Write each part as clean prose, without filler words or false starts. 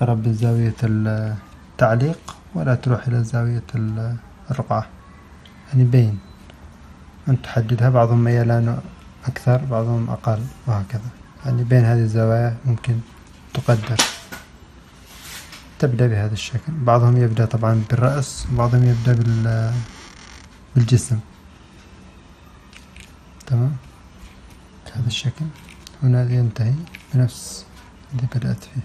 اقرب لزاوية التعليق ولا تروح إلى زاوية الرقعة. يعني بين أن تحددها، بعضهم ميلان أكثر بعضهم أقل وهكذا. يعني بين هذه الزوايا ممكن تقدر، تبدأ بهذا الشكل. بعضهم يبدأ طبعا بالرأس وبعضهم يبدأ بالجسم. تمام، هذا الشكل هنا ينتهي بنفس اللي بدأت فيه.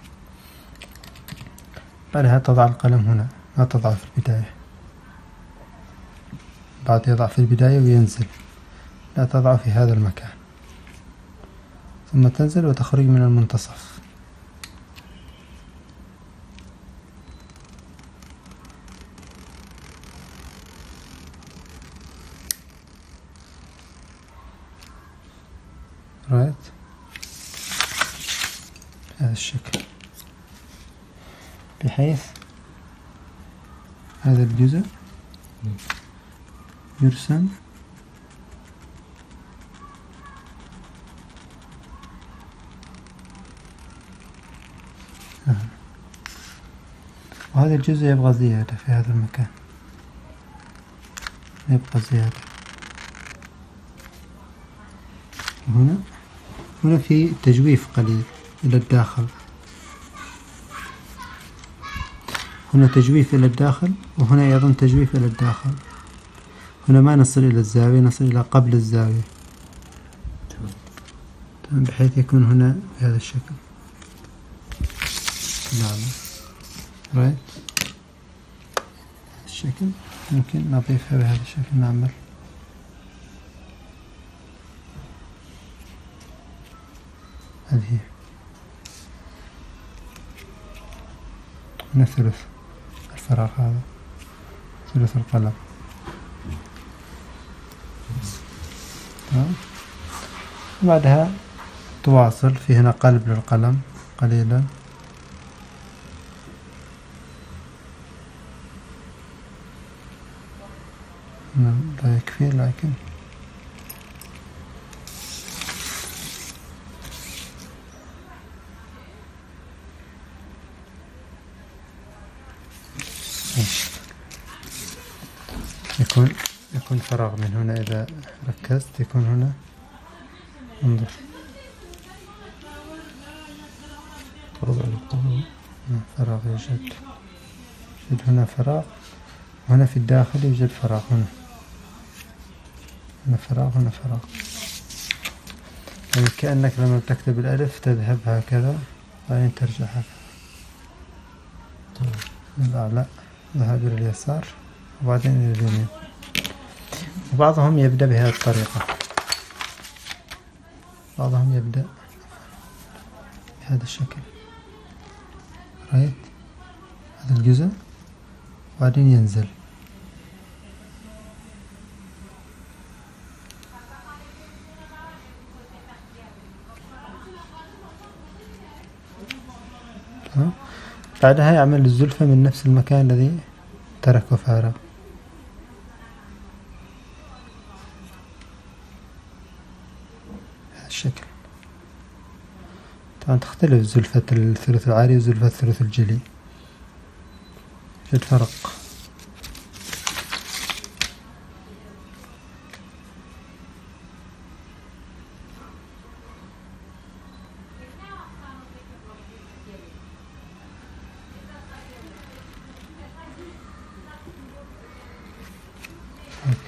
بعدها تضع القلم هنا، ما تضع في البداية. بعد يضع في البداية وينزل، لا تضع في هذا المكان، ثم تنزل وتخرج من المنتصف. رايت هذا الشكل، بحيث هذا الجزء يرسم وهذا الجزء يبغى زيادة في هذا المكان، يبغى زيادة هنا. هنا في تجويف قليل إلى الداخل، هنا تجويف إلى الداخل، وهنا أيضا تجويف إلى الداخل. هنا ما نصل إلى الزاوية، نصل إلى قبل الزاوية. تمام، بحيث يكون هنا بهذا الشكل. نعم، رايت الشكل. ممكن نضيفها بهذا الشكل، نعمل هذه هنا ثلث الفراغ، هذا ثلث القلم. تمام، بعدها تواصل في هنا قلب للقلم قليلا. لا يكفي، لكن يكون فراغ من هنا. إذا ركزت يكون هنا، انظر فراغ يوجد هنا فراغ، وهنا في الداخل يوجد فراغ، هنا فراغ، هنا فراغ. يعني كأنك لما تكتب الألف تذهب هكذا بعدين ترجع هكذا، من الأعلى ذهب إلى اليسار وبعدين إلى اليمين. وبعضهم يبدأ بهذه الطريقة، بعضهم يبدأ بهذا الشكل. رأيت هذا الجزء وبعدين ينزل. بعدها يعمل الزلفة من نفس المكان الذي تركه فارغ. هذا الشكل. طبعا تختلف زلفة الثلث العادي وزلفة الثلث الجلي، يوجد فرق.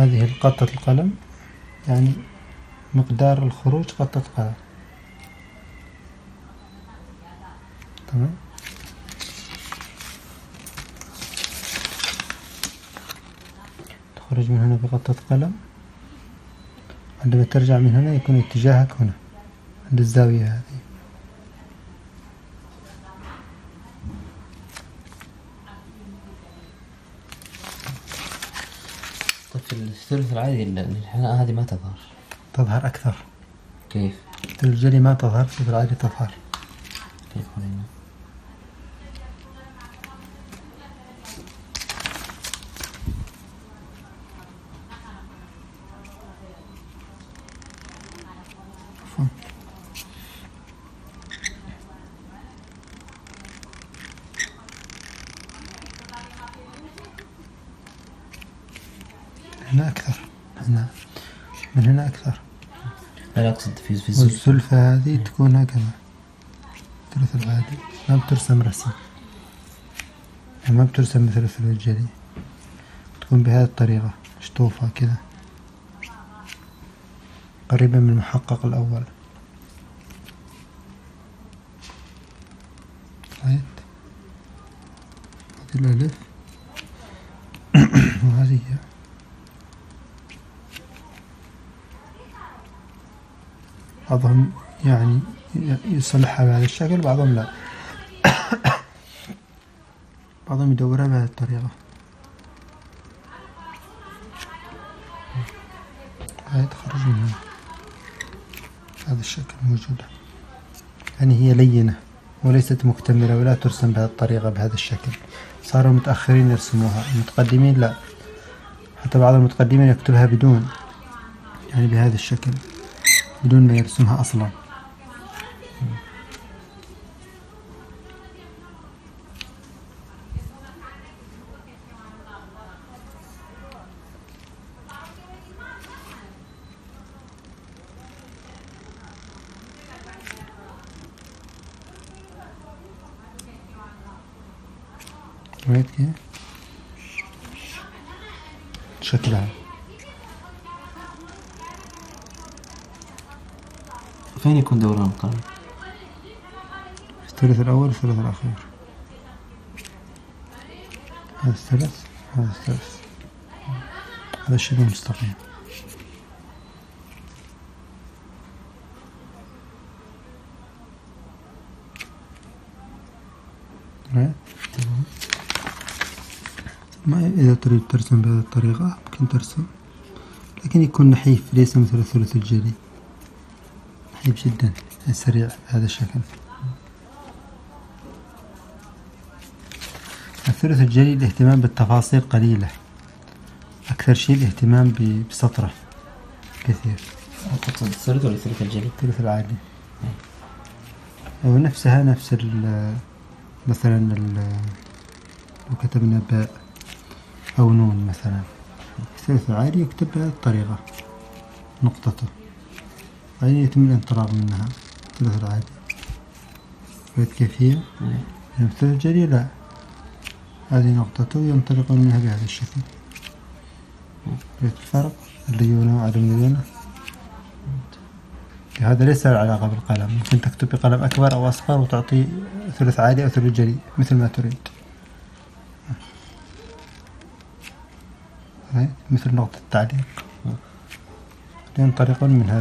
هذه قطة القلم، يعني مقدار الخروج قطة القلم. تمام. تخرج من هنا بقطة قلم، عندما ترجع من هنا يكون اتجاهك هنا عند الزاوية هذه. في الثلث العادي الحلقة هذه ما تظهر، تظهر أكثر. كيف؟ الثلث الجلي ما تظهر، في العادي تظهر. كيف هنا؟ هنا أكثر، هنا من هنا أكثر. أنا أقصد في السلفة هذه تكون هكذا. الثلث العادي ما بترسم رسم، يعني ما بترسم مثل الثلث الجلي، تكون بهذه الطريقة شطوفة كذا قريبة من المحقق الأول. هاي هذه الألف وهذه هي. بعضهم يعني يصلحها بهذا الشكل، بعضهم لا. بعضهم يدورها بهذه الطريقة. هاي تخرج من هنا هذا الشكل موجودة، يعني هي لينة وليست مكتملة ولا ترسم بهذه الطريقة بهذا الشكل. صاروا متأخرين يرسموها، المتقدمين لا، حتى بعض المتقدمين يكتبها بدون، يعني بهذا الشكل بدون ما يرسمها أصلا. رأيت كيف شكلها؟ فين يكون دوران القلم؟ الثلث الأول والثلث الأخير. هذا الثلث، هذا الثلث، هذا الشكل المستقيم. تمام. إذا تريد ترسم بهذه الطريقة ممكن ترسم، لكن يكون نحيف ليس مثل الثلث الجلي، نحيف جدا سريع بهذا الشكل. الثلث الجلي الاهتمام بالتفاصيل قليلة، أكثر شيء الاهتمام بسطره كثير. تقصد الثلث ولا الثلث الجلي؟ الثلث العادي. ونفسها نفس مثلا لو كتبنا باء أو نون مثلا، الثلث العادي يكتب بهذه الطريقة نقطته، يعني يتم الانطلاق منها الثلث العادي. رأيت كيف هي؟ الثلث الجلي لا، هذه نقطته ينطلق منها بهذا الشكل. رأيت الفرق؟ الليونة وعدم الليونة. هذا ليس له علاقة بالقلم، ممكن تكتب بقلم أكبر أو أصغر وتعطي ثلث عادي أو ثلث جلي مثل ما تريد. مثل نقطة التعليق ينطلقون منها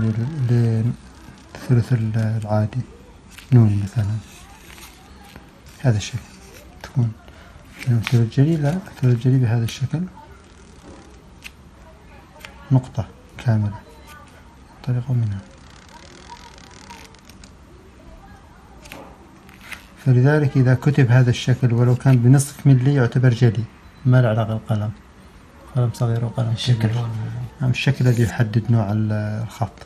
للثلث العادي. نون مثلا هذا الشكل تكون، الثلث الجلي لا، الثلث الجلي بهذا الشكل نقطة كاملة ينطلقون منها. فلذلك إذا كتب هذا الشكل ولو كان بنصف ملي يعتبر جلي، ما له علاقة بالقلم، قلم صغير وقلم كبير. الشكل الذي يحدد نوع الخط.